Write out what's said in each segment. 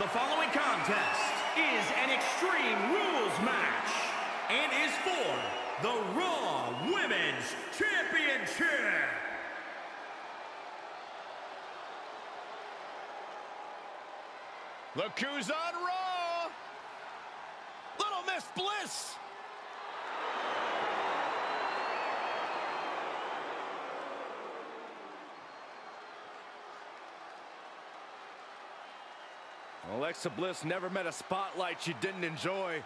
The following contest is an Extreme Rules match and is for the RAW Women's Championship. Look who's on RAW! Little Miss Bliss! Alexa Bliss never met a spotlight she didn't enjoy.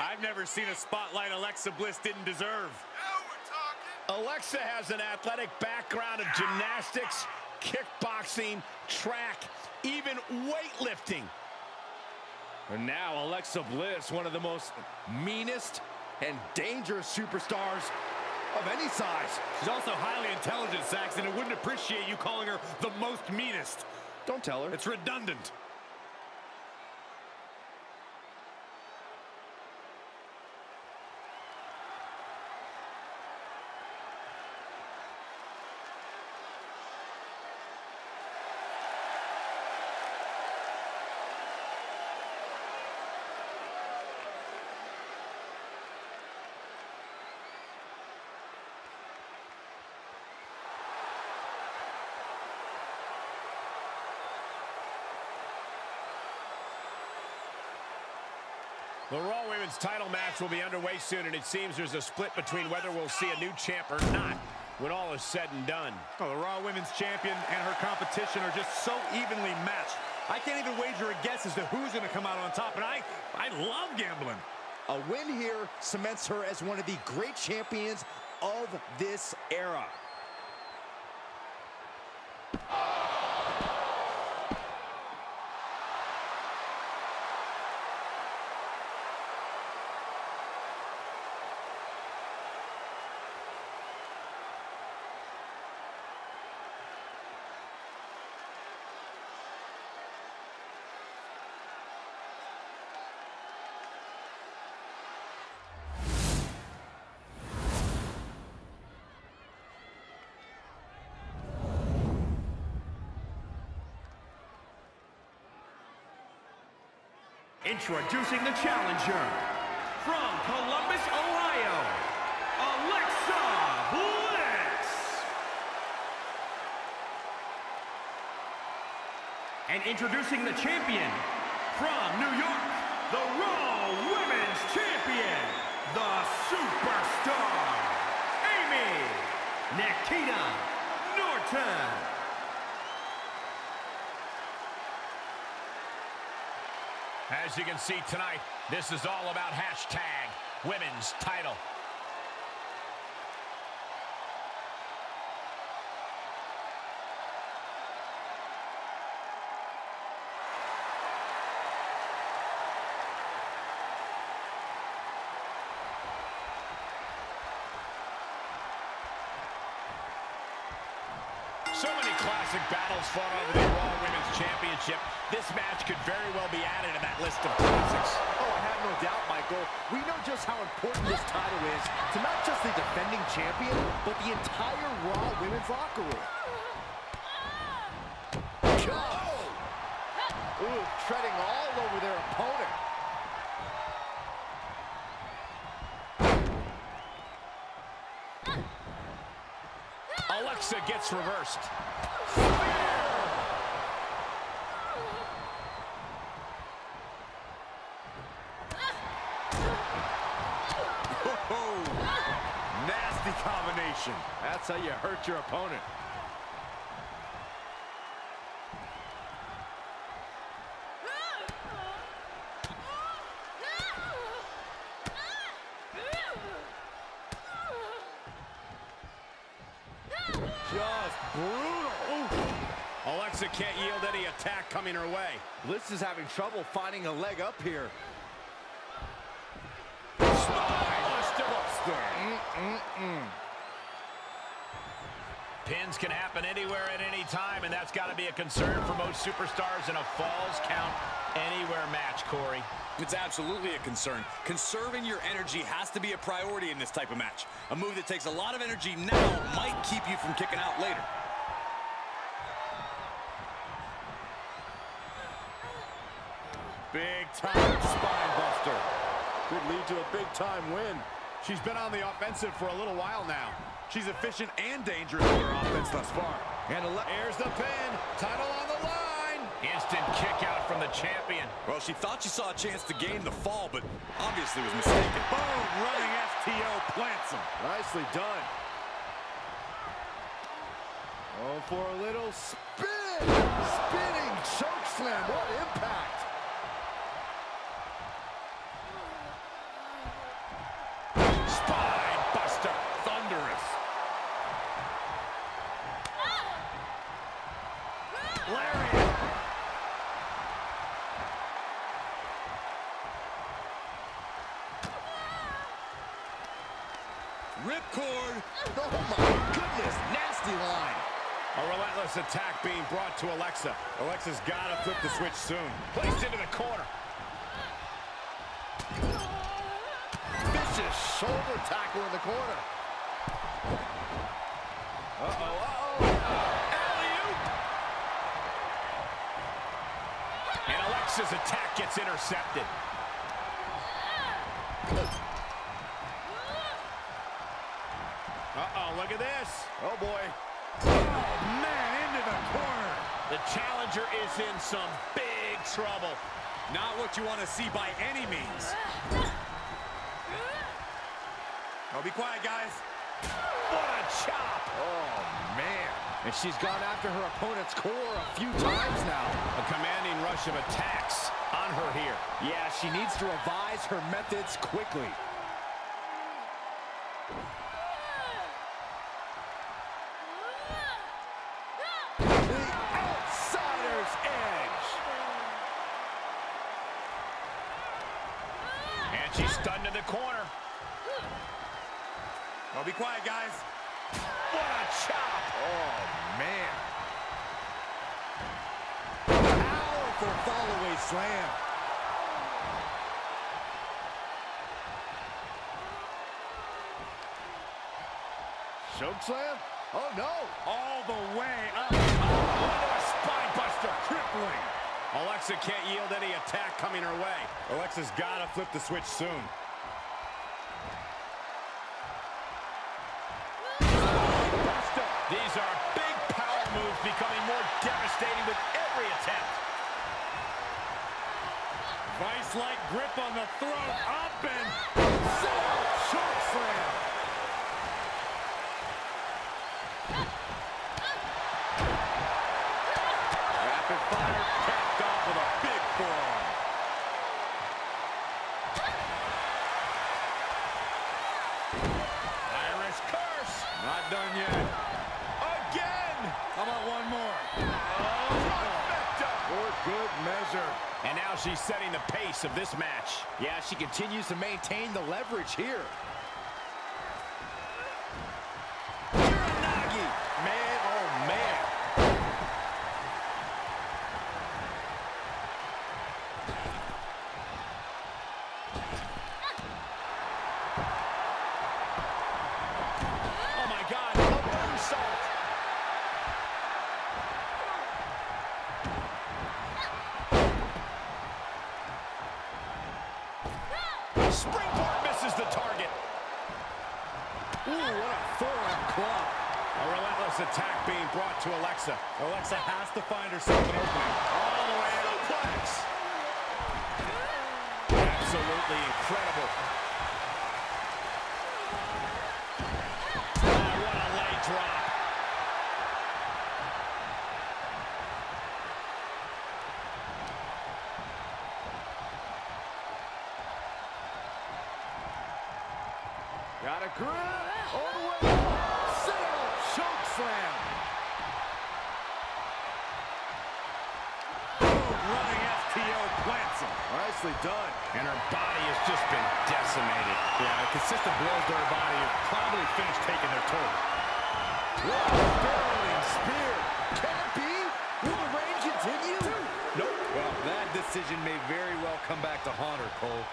I've never seen a spotlight Alexa Bliss didn't deserve. Alexa has an athletic background of gymnastics, kickboxing, track, even weightlifting. And now Alexa Bliss, one of the most meanest and dangerous superstars of any size. She's also highly intelligent, Saxon, and wouldn't appreciate you calling her the most meanest. Don't tell her. It's redundant. The RAW Women's title match will be underway soon, and it seems there's a split between whether we'll see a new champ or not when all is said and done. Well, the RAW Women's champion and her competition are just so evenly matched. I can't even wager a guess as to who's going to come out on top, and I love gambling. A win here cements her as one of the great champions of this era. Introducing the challenger, from Columbus, Ohio, Alexa Bliss. And introducing the champion, from New York, the RAW Women's Champion, the Superstar, Aimee Nikita Norton. As you can see tonight, this is all about hashtag women's title. So many classic battles fought over the RAW Women's Championship. This match could very well be added to that list of classics. Oh, I have no doubt, Michael. We know just how important this title is to not just the defending champion, but the entire RAW Women's locker room. Oh! Ooh, treading all over their opponent. Alexa gets reversed. Whoa. Nasty combination. That's how you hurt your opponent. Just brutal. Ooh. Alexa can't yield any attack coming her way. Bliss is having trouble finding a leg up here. Pins can happen anywhere at any time, and that's got to be a concern for most superstars in a falls count anywhere match, Corey. It's absolutely a concern. Conserving your energy has to be a priority in this type of match. A move that takes a lot of energy now might keep you from kicking out later. Big-time spine buster. Could lead to a big-time win. She's been on the offensive for a little while now. She's efficient and dangerous with her offense thus far. And here's the pin. Title on the line. Instant kick out from the champion. Well, she thought she saw a chance to gain the fall, but obviously was mistaken. Boom, running FTO plants him. Nicely done. Oh, for a little spin. Spinning choke slam. What impact. Spine buster. Thunderous. Lariat. Ripcord. Oh, my goodness. Nasty line. A relentless attack being brought to Alexa. Alexa's got to flip the switch soon. Placed into the corner. Vicious shoulder tackle in the corner. Alley-oop. And Alexa's attack gets intercepted. Look at this. Oh, boy. Oh, man, into the corner. The challenger is in some big trouble. Not what you want to see by any means. Oh, be quiet, guys. What a chop. Oh, man. And she's gone after her opponent's core a few times now. A commanding rush of attacks on her here. Yeah, she needs to revise her methods quickly. She's stunned in the corner. Oh, be quiet, guys. What a chop. Oh, man. Powerful follow-away slam. Choke slam? Oh, no. All the way up. Oh, a spine buster. Crippling. Alexa can't yield any attack coming her way. Alexa's got to flip the switch soon. Buster. These are big power moves becoming more devastating with every attempt. Vice-like grip on the throat. Up and choke slam. Rapid fire capped off with a big forearm. Irish curse. Not done yet. Again. How about one more? Oh, perfecto. For good measure. And now she's setting the pace of this match. Yeah, she continues to maintain the leverage here. Springboard misses the target. Ooh, what a forearm club. A relentless attack being brought to Alexa. Alexa has to find herself an opening. All the way to the flex. Absolutely incredible. Oh, what a leg drop. Got a grip. All the way. Sail choke slam. Boom, running FTO plants him. Nicely done. And her body has just been decimated. Yeah, consistent blows to her body have probably finished taking their toll. Whoa, burrowing spear. Can it be? Will the reign continue? Nope. Well, that decision may very well come back to haunt her, Cole.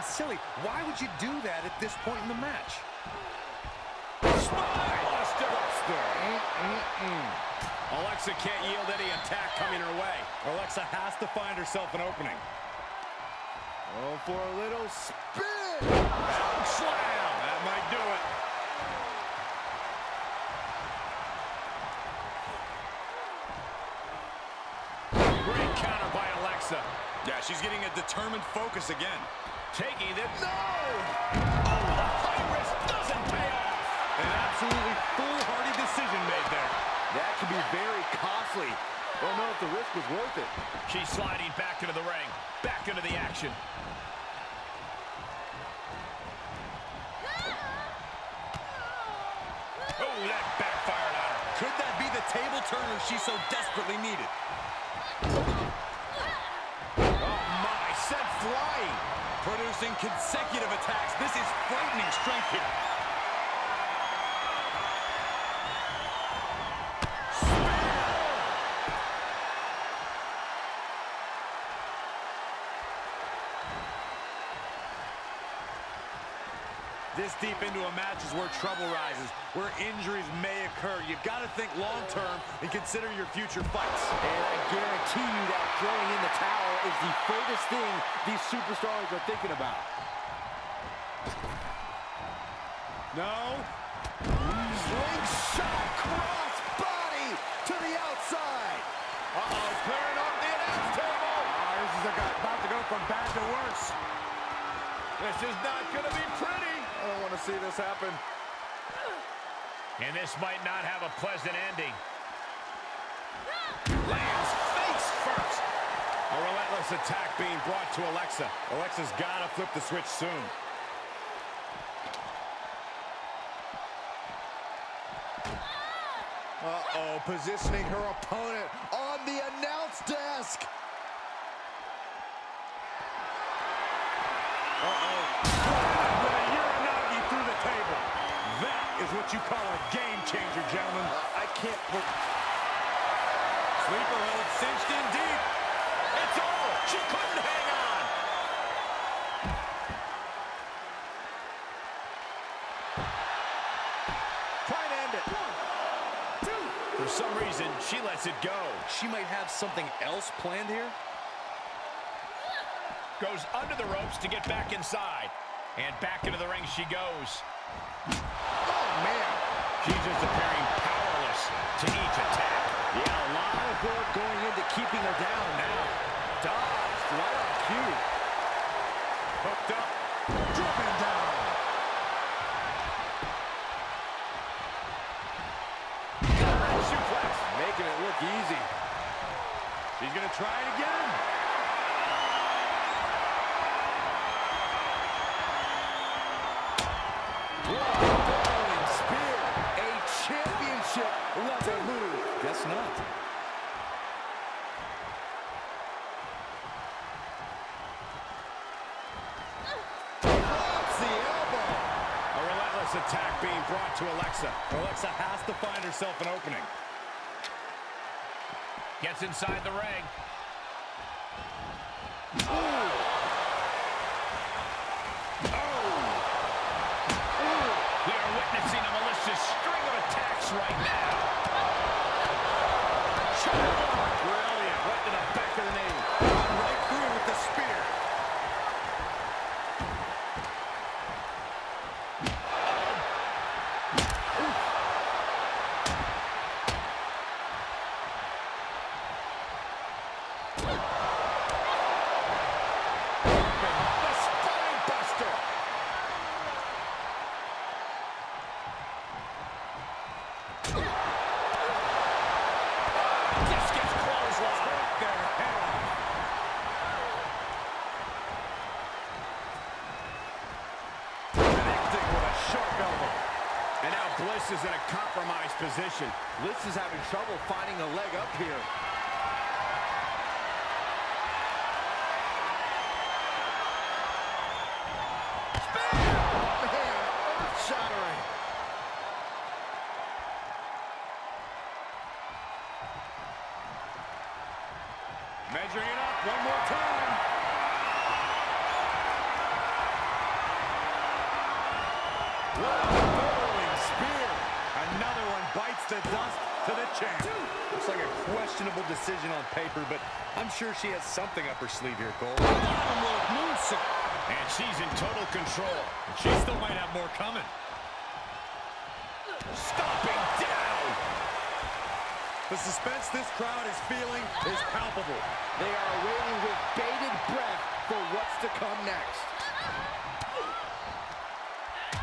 plain silly. Why would you do that at this point in the match? Alexa can't yield any attack coming her way. Alexa has to find herself an opening. Oh, for a little spin! Choke slam! That might do it. Great counter by Alexa. Yeah, she's getting a determined focus again. Taking it. No! Oh, the high risk doesn't pay off! An absolutely foolhardy decision made there. That could be very costly. Don't know if the risk was worth it. She's sliding back into the ring, back into the action. Oh, that backfired on her. Could that be the table turner she so desperately needed? Oh my, sent flying. Producing consecutive attacks. This is frightening strength here. This deep into a match is where trouble rises, where injuries may occur. You've got to think long-term and consider your future fights. And I guarantee you that throwing in the towel is the furthest thing these superstars are thinking about. No. Slingshot cross body to the outside. Uh-oh, clearing off the announce table. Oh, this is about to go from bad to worse. This is not going to be pretty. I don't want to see this happen. And this might not have a pleasant ending. Lands face first. A relentless attack being brought to Alexa. Alexa's got to flip the switch soon. Uh-oh, positioning her opponent on the announce desk. Is what you call a game changer, gentlemen. I can't put... Sleeper hold cinched in deep. It's over. She couldn't hang on. Try to end it. 1, 2. For some reason, she lets it go. She might have something else planned here. Goes under the ropes to get back inside. And back into the ring she goes. Man, she's just appearing powerless to each attack. Yeah, a lot of work going into keeping her down now. Dodged right on cue. Hooked up, driven down. Got suplex, making it look easy. She's gonna try it again. Whoa. Level move. Guess not. Drops the elbow. A relentless attack being brought to Alexa. Alexa has to find herself an opening. Gets inside the ring. Ooh. Oh. Ooh. We are witnessing a malicious string of attacks right now. Brilliant, right to the back of the knee. Right through with the spear. The spine buster. Bliss is in a compromised position. Bliss is having trouble finding a leg up here. Spear! Man, earth-shattering. Measuring it up one more time. Throwing spear. Another one bites the dust to the champ. Looks like a questionable decision on paper, but I'm sure she has something up her sleeve here, Cole. And she's in total control. She still might have more coming. Stomping down. The suspense this crowd is feeling is palpable. They are waiting with bated breath for what's to come next.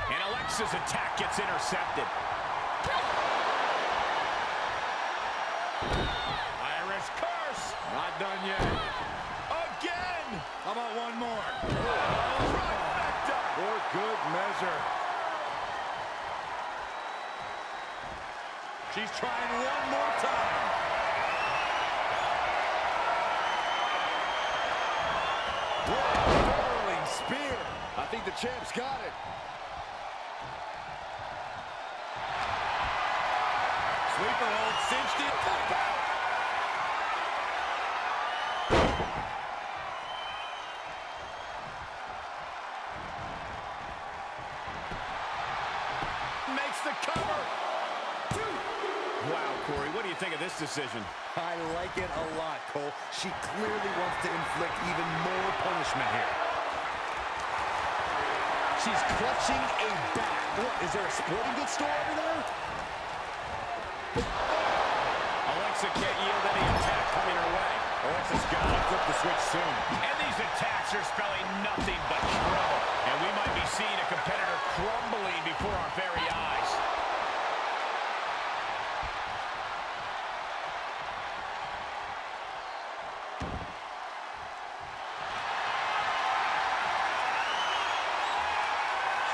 And Alexa's attack gets intercepted. Irish curse. Not done yet. Again. How about one more? Trifecta. For good measure. She's trying one more time. Rolling spear. I think the champ's got it. Sweeper hold, cinched it. Makes the cover. Wow, Corey, what do you think of this decision? I like it a lot, Cole. She clearly wants to inflict even more punishment here. She's clutching a bat. What, is there a sporting goods store over there? Alexa can't yield any attack coming her way. Alexa's got to flip the switch soon. And these attacks are spelling nothing but trouble. And we might be seeing a competitor crumbling before our very eyes.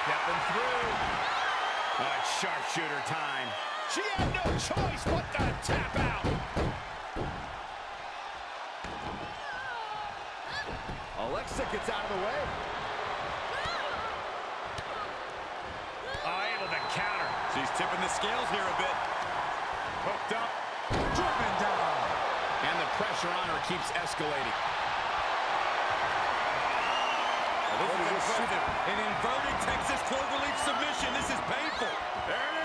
Stepping through. Right, sharpshooter time. She had no choice but to tap out. Alexa gets out of the way. Able to counter. She's tipping the scales here a bit. Hooked up. Driven down. And the pressure on her keeps escalating. This is impressive. An inverted Texas cloverleaf submission. This is painful. There it is.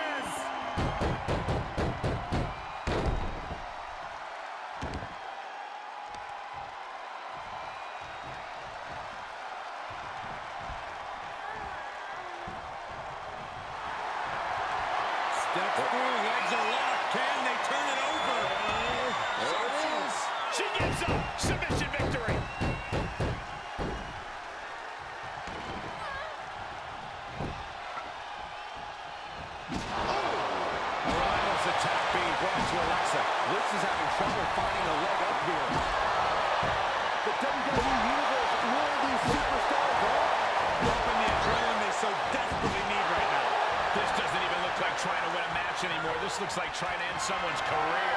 Steps through, legs are locked. Can they turn it over? There it is. She gives up. Submission victory. Attack being brought to Alexa. Bliss is having trouble finding a leg up here. The WWE Universe will these superstars up. Dropping the adrenaline they so desperately need right now. This doesn't even look like trying to win a match anymore. This looks like trying to end someone's career.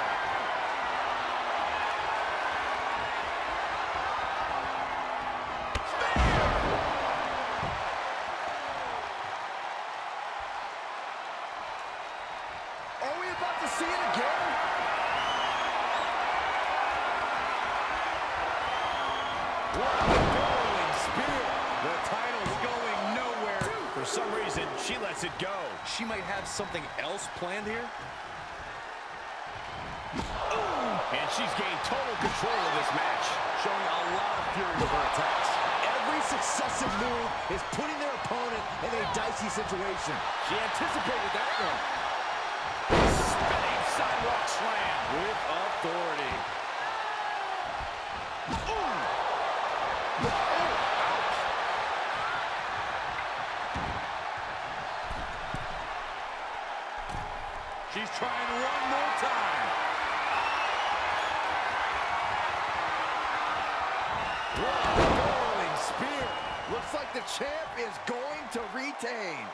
For some reason, she lets it go. She might have something else planned here. Ooh. And she's gained total control of this match, showing a lot of fury with her attacks. Every successive move is putting their opponent in a dicey situation. She anticipated that one. Spinning sidewalk slam with authority. Ooh. She's trying one more time. Rolling spear. Looks like the champ is going to retain.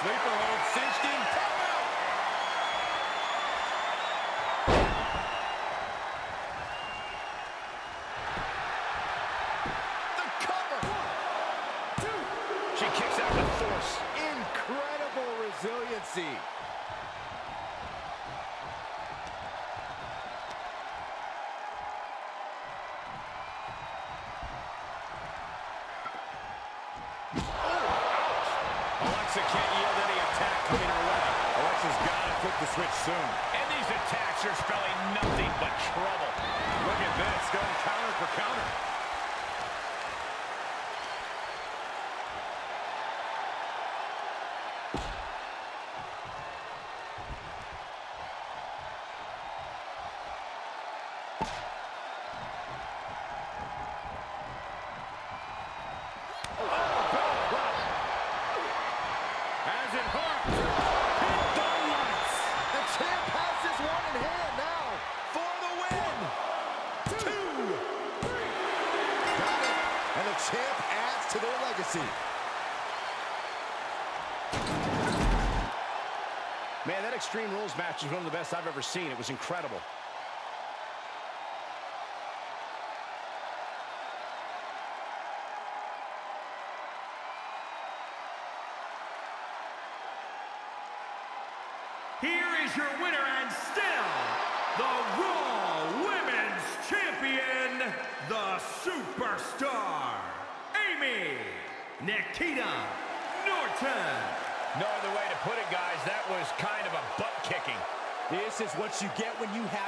Sleeper hold, cinched in. Tap out. The cover. 1, 2. She kicks out with force. Incredible. Resiliency. Alexa can't yield any attack coming her way. Alexa's got to flip the switch soon. And these attacks are spelling nothing but trouble. Look at this, going counter for counter. Champ adds to their legacy. Man, that Extreme Rules match is one of the best I've ever seen. It was incredible. Here is your winner and still the RAW Women's Champion, the Superstar, Aimee Nikita Norton. No other way to put it, guys. That was kind of a butt-kicking. This is what you get when you have